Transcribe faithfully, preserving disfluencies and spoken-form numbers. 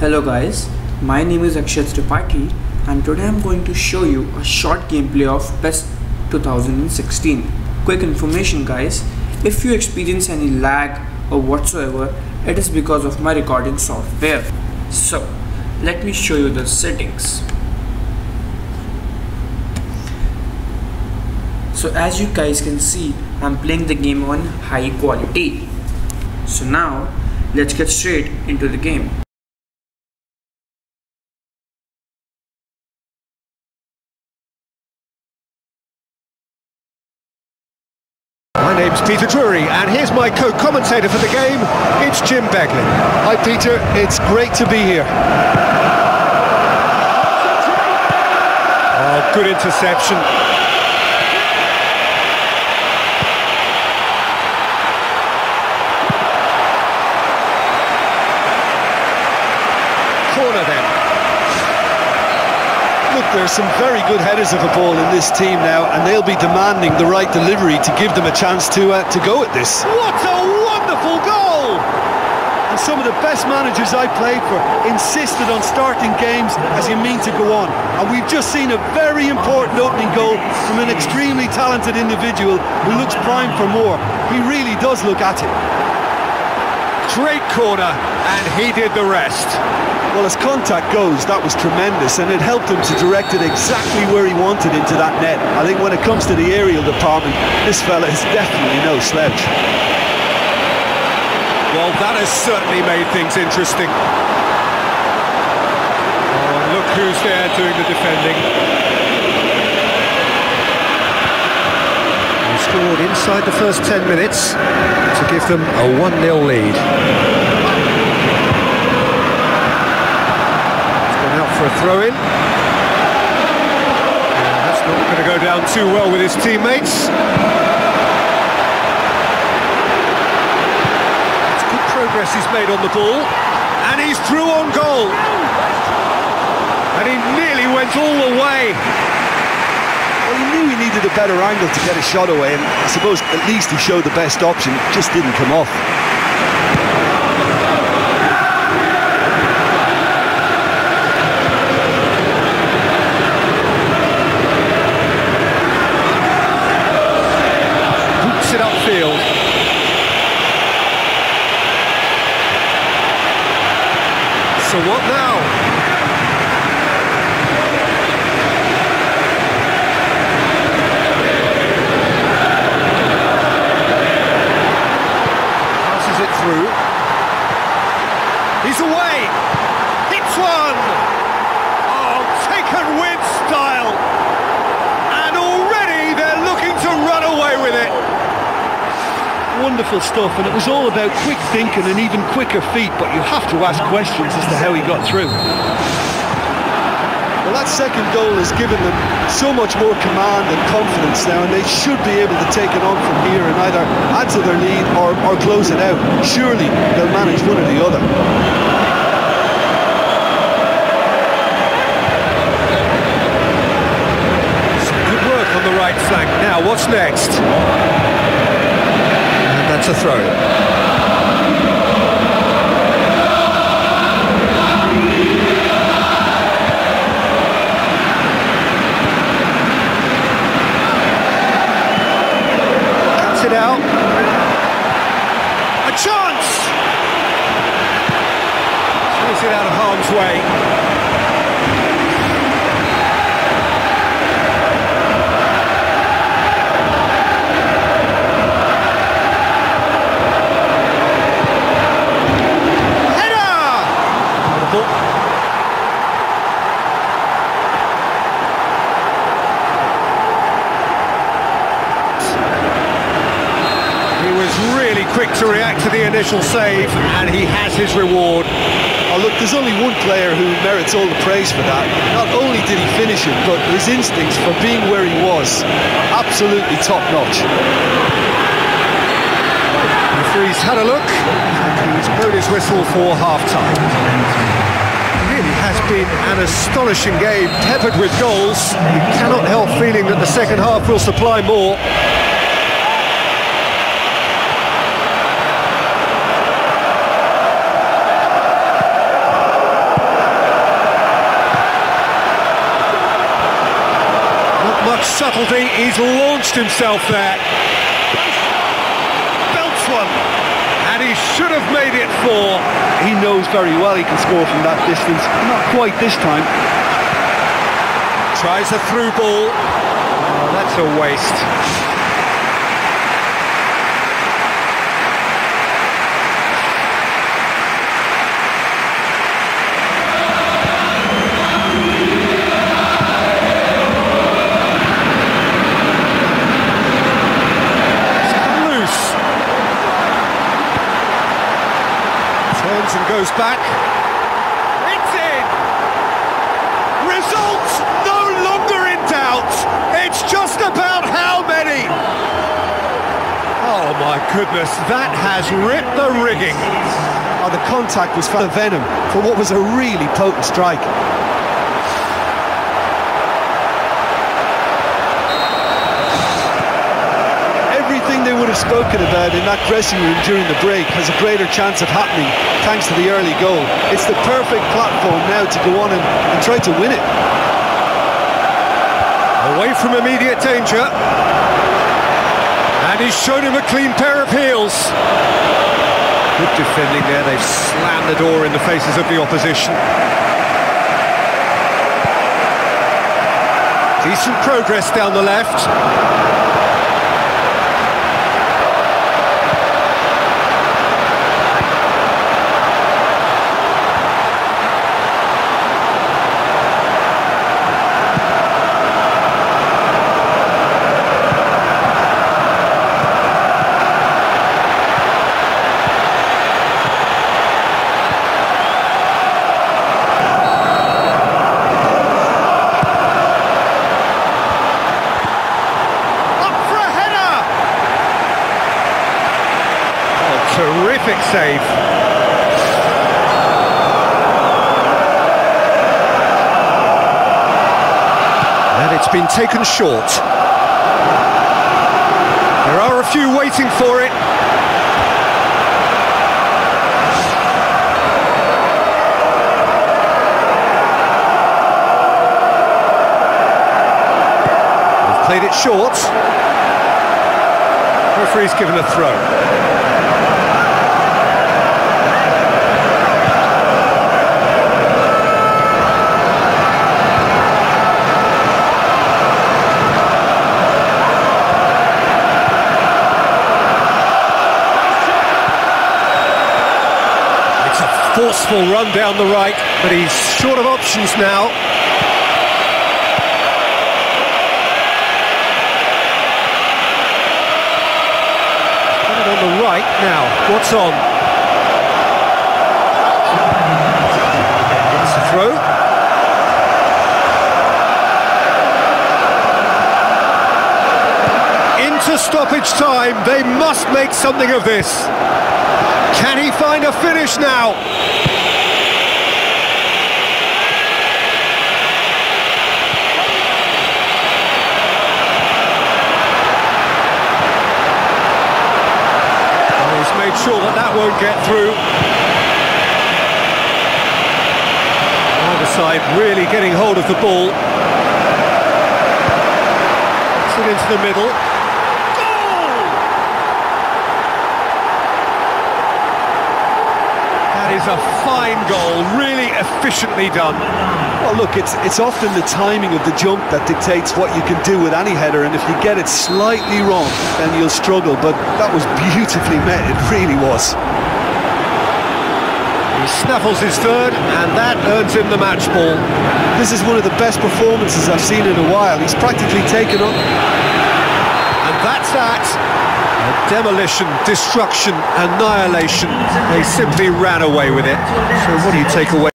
Hello guys, my name is Akshay Tripathi and today I'm going to show you a short gameplay of PES two thousand sixteen. Quick information guys, if you experience any lag or whatsoever, it is because of my recording software. So let me show you the settings. So as you guys can see, I'm playing the game on high quality. So now let's get straight into the game. My name's Peter Drury and here's my co-commentator for the game, it's Jim Beglin. Hi Peter, it's great to be here. Oh, good interception. Corner then. Look, there's some very good headers of the ball in this team now and they'll be demanding the right delivery to give them a chance to, uh, to go at this. What a wonderful goal! And some of the best managers I played for insisted on starting games as you mean to go on. And we've just seen a very important opening goal from an extremely talented individual who looks primed for more. He really does look at it. Great corner and he did the rest. Well, as contact goes, that was tremendous, and it helped him to direct it exactly where he wanted into that net. I think when it comes to the aerial department, this fella is definitely no slouch. Well, that has certainly made things interesting. Oh, look who's there doing the defending. He scored inside the first ten minutes to give them a one nil lead. For a throw-in. Yeah, that's not going to go down too well with his teammates. It's good progress he's made on the ball. And he's through on goal. And he nearly went all the way. Well, he knew he needed a better angle to get a shot away. And I suppose at least he showed the best option. It just didn't come off. So what now? Passes it through. He's away. Hits one. Oh, taken with style. And already they're looking to run away with it. Wonderful stuff, and it was all about quick thinking and even quicker feet, but you have to ask questions as to how he got through. Well, that second goal has given them so much more command and confidence now, and they should be able to take it on from here and either add to their lead or, or close it out. Surely they'll manage one or the other. Some good work on the right flank. Now, what's next? And that's a throw. Out of harm's way. Header! He was really quick to react to the initial save and he has his reward. Look, there's only one player who merits all the praise for that. Not only did he finish it, but his instincts for being where he was, absolutely top-notch. The referee's had a look, and he's blown his whistle for half-time. It really has been an astonishing game, peppered with goals. You cannot help feeling that the second half will supply more. subtlety, he's launched himself there. Belts one, and he should have made it four. He knows very well he can score from that distance. Not quite this time. Tries a through ball. Oh, that's a waste. And goes back. It's in! Results no longer in doubt. It's just about how many. Oh my goodness, that has ripped the rigging. Oh, the contact was full of venom for what was a really potent strike. They would have spoken about in that dressing room during the break has a greater chance of happening thanks to the early goal. It's the perfect platform now to go on and, and try to win it. Away from immediate danger, and he's shown him a clean pair of heels. Good defending there, they've slammed the door in the faces of the opposition. Decent progress down the left. Terrific save. And it's been taken short. There are a few waiting for it. They've played it short. Referee's given a throw. Forceful run down the right, but he's short of options now. Put it on the right now. What's on? It's a throw. Into stoppage time. They must make something of this. Can he find a finish now? And he's made sure that that won't get through. The other side really getting hold of the ball. Puts it into the middle. Is a fine goal, really efficiently done. Well, look, it's it's often the timing of the jump that dictates what you can do with any header, and if you get it slightly wrong, then you'll struggle. But that was beautifully met, it really was. He snaffles his third, and that earns him the match ball. This is one of the best performances I've seen in a while. He's practically taken up. And that's that. A demolition, destruction, annihilation. They simply ran away with it. So what do you take away?